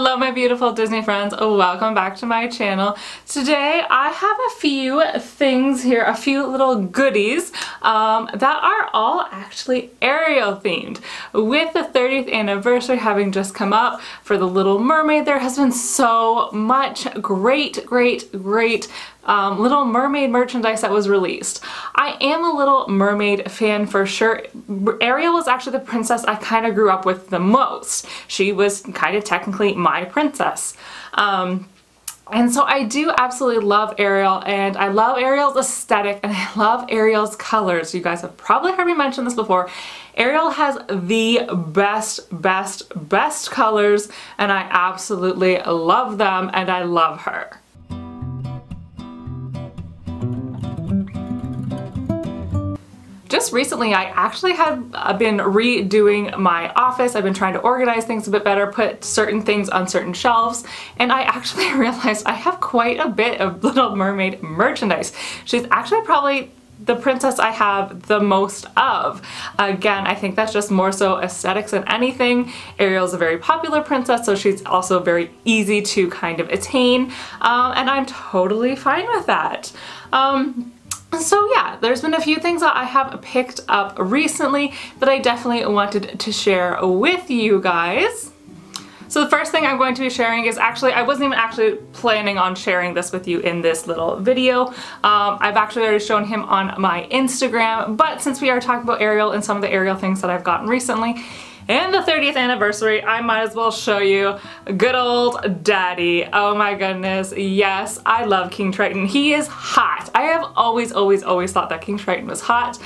Hello my beautiful Disney friends, welcome back to my channel. Today I have a few things here, a few little goodies that are all actually Ariel themed. With the 30th anniversary having just come up for The Little Mermaid, there has been so much great Little Mermaid merchandise that was released. I am a Little Mermaid fan for sure. Ariel was actually the princess I kind of grew up with the most. She was kind of technically my princess. And so I do absolutely love Ariel, and I love Ariel's aesthetic, and I love Ariel's colors. You guys have probably heard me mention this before. Ariel has the best colors, and I absolutely love them, and I love her. Just recently, I actually have been redoing my office. I've been trying to organize things a bit better, put certain things on certain shelves, and I actually realized I have quite a bit of Little Mermaid merchandise. She's actually probably the princess I have the most of. Again, I think that's just more so aesthetics than anything. Ariel's a very popular princess, so she's also very easy to kind of attain, and I'm totally fine with that. So yeah, there's been a few things that I have picked up recently that I definitely wanted to share with you guys. So the first thing I'm going to be sharing is actually, I wasn't even actually planning on sharing this with you in this little video. I've actually already shown him on my Instagram, but since we are talking about Ariel and some of the Ariel things that I've gotten recently, and the 30th anniversary, I might as well show you good old daddy. Oh my goodness, yes, I love King Triton. He is hot. I have always thought that King Triton was hot.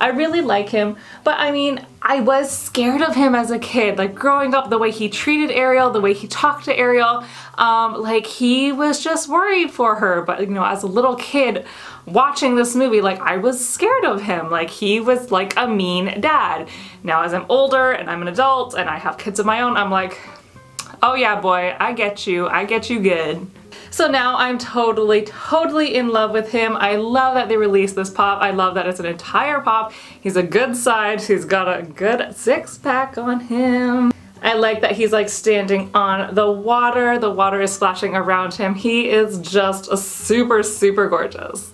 I really like him, but I mean, I was scared of him as a kid. Like growing up, the way he treated Ariel, the way he talked to Ariel, like he was just worried for her. But you know, as a little kid watching this movie, like I was scared of him. Like he was like a mean dad. Now as I'm older and I'm an adult and I have kids of my own, I'm like, oh yeah boy, I get you. I get you good. So now I'm totally in love with him. I love that they released this pop. I love that it's an entire pop. He's a good size. He's got a good six pack on him. I like that he's like standing on the water. The water is splashing around him. He is just super gorgeous.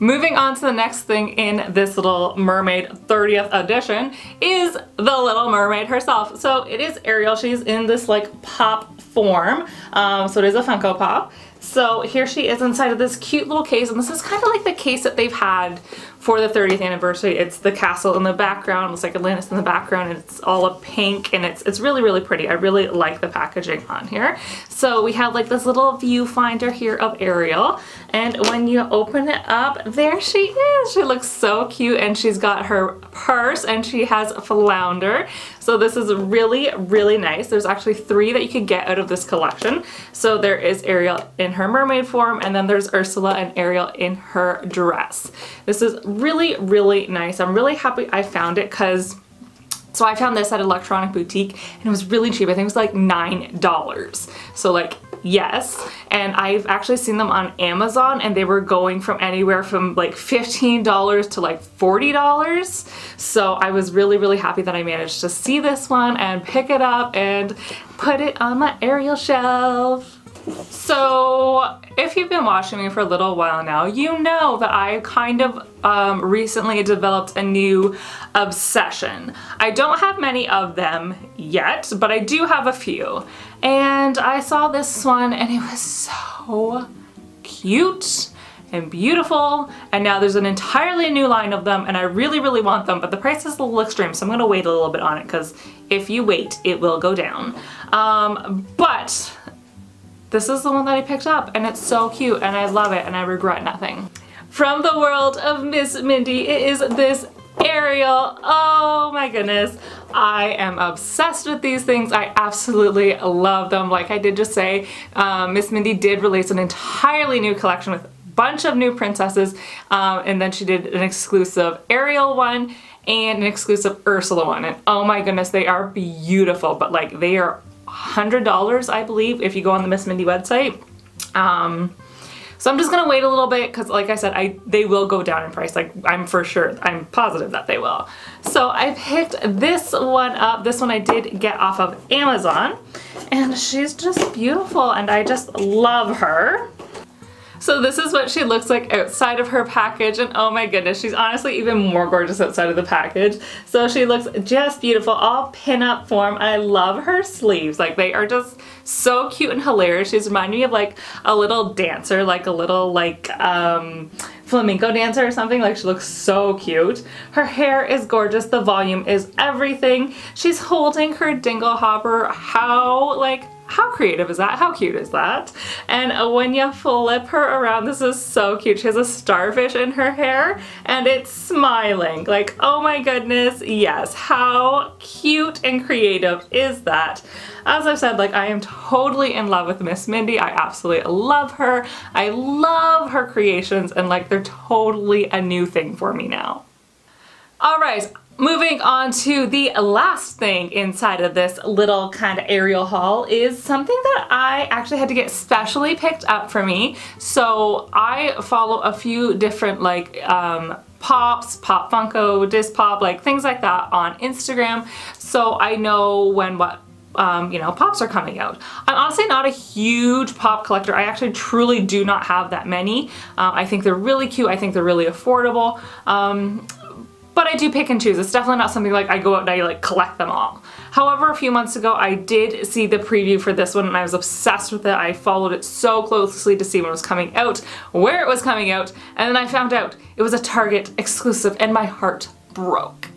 Moving on to the next thing in this Little Mermaid 30th edition is the Little Mermaid herself. So it is Ariel. She's in this like pop form. So it is a Funko Pop. So here she is inside of this cute little case, and this is kind of like the case that they've had for the 30th anniversary. It's the castle in the background. It's like Atlantis in the background, and it's all a pink, and it's really pretty. I really like the packaging on here. So we have like this little viewfinder here of Ariel, and when you open it up, there she is. She looks so cute, and she's got her purse, and she has Flounder. So this is really nice. There's actually three that you could get out of this collection. So there is Ariel in her mermaid form, and then there's Ursula and Ariel in her dress. This is really nice. I'm really happy I found it, because so I found this at Electronic Boutique, and it was really cheap. I think it was like $9. So like, yes. And I've actually seen them on Amazon, and they were going from anywhere from like $15 to like $40. So I was really happy that I managed to see this one and pick it up and put it on my Ariel shelf. So if you've been watching me for a little while now, you know that I kind of recently developed a new obsession. I don't have many of them yet, but I do have a few. And I saw this one, and it was so cute and beautiful, and now there's an entirely new line of them, and I really want them, but the price is a little extreme, so I'm gonna wait a little bit on it, because if you wait, it will go down. But this is the one that I picked up, and it's so cute, and I love it, and I regret nothing. From the world of Miss Mindy, it is this Ariel. Oh my goodness. I am obsessed with these things. I absolutely love them. Like I did just say, Miss Mindy did release an entirely new collection with a bunch of new princesses, and then she did an exclusive Ariel one and an exclusive Ursula one, and oh my goodness, they are beautiful, but like they are $100, I believe, if you go on the Miss Mindy website. So I'm just gonna wait a little bit because, like I said, they will go down in price. Like, I'm positive that they will. So I've hit this one up. This one I did get off of Amazon, and she's just beautiful and I just love her. So this is what she looks like outside of her package, and oh my goodness, she's honestly even more gorgeous outside of the package. So she looks just beautiful, all pin-up form. I love her sleeves. Like, they are just so cute and hilarious. She's reminding me of like a little dancer, like a little like flamingo dancer or something. Like, she looks so cute. Her hair is gorgeous. The volume is everything. She's holding her dinglehopper. How creative is that? How cute is that? And when you flip her around, this is so cute. She has a starfish in her hair and it's smiling. Like, oh my goodness, yes. How cute and creative is that? As I've said, like, I am totally in love with Miss Mindy. I absolutely love her. I love her creations, and like, they're totally a new thing for me now. All right. Moving on to the last thing inside of this little kind of Ariel haul is something that I actually had to get specially picked up for me. So I follow a few different like Pops, Pop Funko, Disc Pop, like things like that on Instagram. So I know when what you know, Pops are coming out. I'm honestly not a huge Pop collector. I actually truly do not have that many. I think they're really cute. I think they're really affordable. But I do pick and choose. It's definitely not something like I go out and I like collect them all. However, a few months ago I did see the preview for this one and I was obsessed with it. I followed it so closely to see when it was coming out, where it was coming out, and then I found out it was a Target exclusive and my heart broke.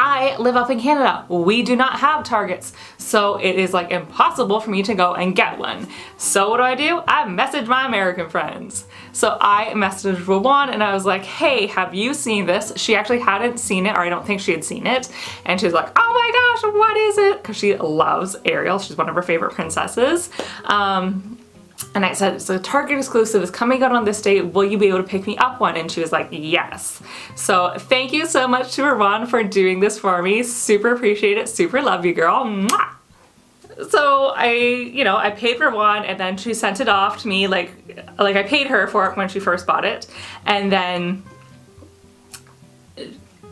I live up in Canada. We do not have Targets, so it is like impossible for me to go and get one. So what do? I message my American friends. So I messaged Rowan and I was like, hey, have you seen this? She actually hadn't seen it, or I don't think she had seen it. And she was like, oh my gosh, what is it? Because she loves Ariel. She's one of her favorite princesses. And I said, so Target exclusive is coming out on this date. Will you be able to pick me up one? And she was like, yes. So thank you so much to Rowan for doing this for me. Super appreciate it. Super love you, girl. Mwah! So I paid for one, and then she sent it off to me. Like I paid her for it when she first bought it. And then,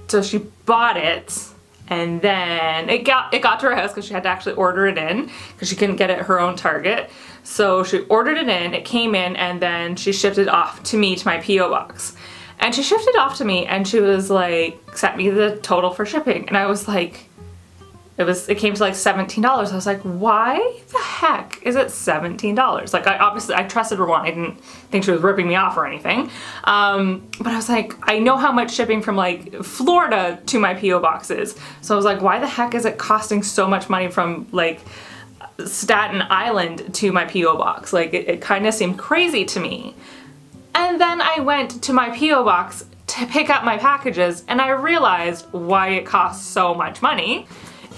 so she bought it. And then it got to her house because she had to actually order it in because she couldn't get it at her own Target. So she ordered it in, it came in, and then she shipped it off to me to my P.O. box. And she shipped it off to me and she was like, sent me the total for shipping. And I was like, it came to like $17. I was like, why the heck is it $17? Like, I trusted Rowan. I didn't think she was ripping me off or anything. But I was like, I know how much shipping from like Florida to my P.O. box is. So I was like, why the heck is it costing so much money from like Staten Island to my P.O. box? Like, it kind of seemed crazy to me. And then I went to my P.O. box to pick up my packages and I realized why it costs so much money.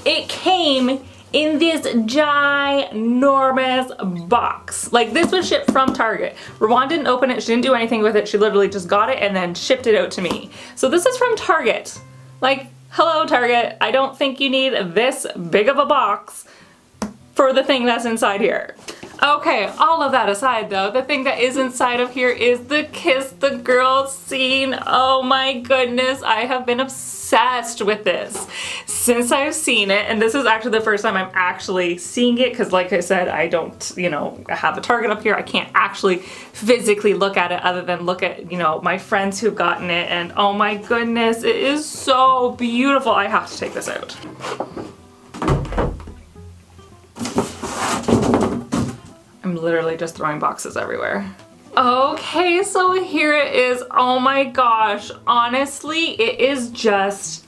It came in this ginormous box. Like, this was shipped from Target. Rowan didn't open it, she didn't do anything with it, she literally just got it and then shipped it out to me. So this is from Target. Like, hello Target, I don't think you need this big of a box for the thing that's inside here. Okay, all of that aside though, the thing that is inside of here is the Kiss the Girl scene. Oh my goodness, I have been obsessed with this since I've seen it, and this is actually the first time I'm actually seeing it because, like I said, I don't, you know, have a Target up here. I can't actually physically look at it other than look at, you know, my friends who've gotten it, and oh my goodness, it is so beautiful. I have to take this out. I'm literally just throwing boxes everywhere. Okay, so here it is. Oh my gosh. Honestly, it is just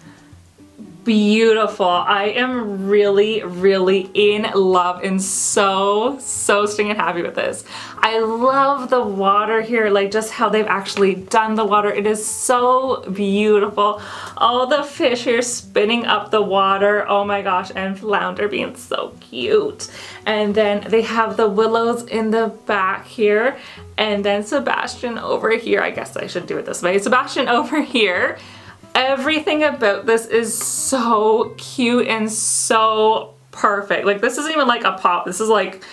beautiful. I am really, really in love and so stinking happy with this. I love the water here, like just how they've actually done the water. It is so beautiful. All the fish here spinning up the water. Oh my gosh, and Flounder being so cute. And then they have the willows in the back here. And then Sebastian over here. I guess I should do it this way. Sebastian over here. Everything about this is so cute and so perfect. Like, this isn't even like a pop. This is like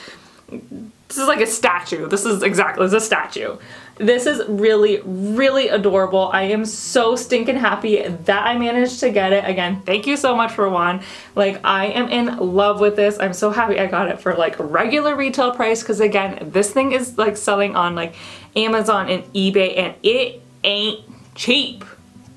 This is like a statue. This is exactly, this is a statue. This is really, really adorable. I am so stinking happy that I managed to get it. Again, thank you so much for one. Like, I am in love with this. I'm so happy I got it for like regular retail price, because again, this thing is like selling on like Amazon and eBay, and it ain't cheap.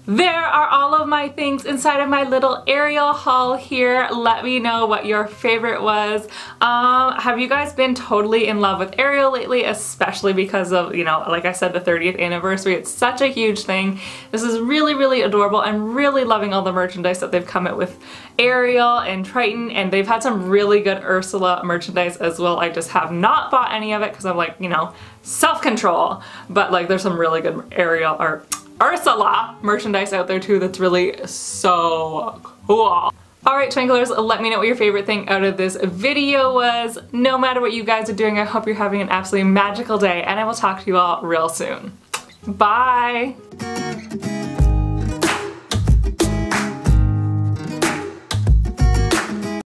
There are all of my things inside of my little Ariel haul here. Let me know what your favorite was. Have you guys been totally in love with Ariel lately, especially because of, you know, like I said, the 30th anniversary? It's such a huge thing. This is really, really adorable. I'm really loving all the merchandise that they've come out with Ariel and Triton, and they've had some really good Ursula merchandise as well. I just have not bought any of it because I'm like, you know, self-control, but like there's some really good Ariel or Ursula merchandise out there too that's really so cool. Alright Twinklers, let me know what your favorite thing out of this video was. No matter what you guys are doing, I hope you're having an absolutely magical day, and I will talk to you all real soon. Bye!